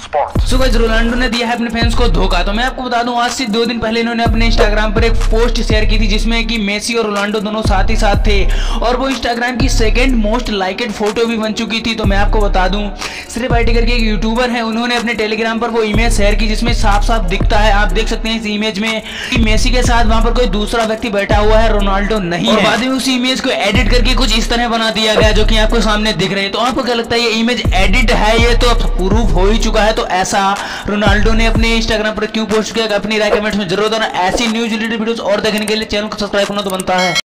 Sports. So guys Ronaldo ने दिया है अपने फैंस को धोखा। तो मैं आपको बता दूं आज से 2 दिन पहले इन्होंने अपने इंस्टाग्राम पर एक पोस्ट शेयर की थी जिसमें कि मेसी और रोनाल्डो दोनों साथ ही साथ थे और वो इंस्टाग्राम की सेकंड मोस्ट लाइकेड फोटो भी बन चुकी थी। तो मैं आपको बता दूं श्रीफ IT करके एक यूट्यूबर है, उन्होंने अपने टेलीग्राम पर वो इमेज शेयर की जिसमें साफ साफ दिखता है, आप देख सकते हैं इस इमेज में कि मेसी के साथ वहां पर कोई दूसरा व्यक्ति बैठा हुआ है, रोनाल्डो नहीं है। बाद में उसी इमेज को एडिट करके कुछ इस तरह बना दिया गया जो कि आपको सामने दिख रहे हैं। तो आपको क्या लगता है ये इमेज एडिट है? ये तो अब प्रूफ हो ही चुका है। तो ऐसा रोनाल्डो ने अपने इंस्टाग्राम पर क्यों पोस्ट किया? अपनी राय कमेंट्स में जरूर बताना। ऐसी न्यूज रिलेटेड वीडियोस और देखने के लिए चैनल को सब्सक्राइब करना तो बनता है।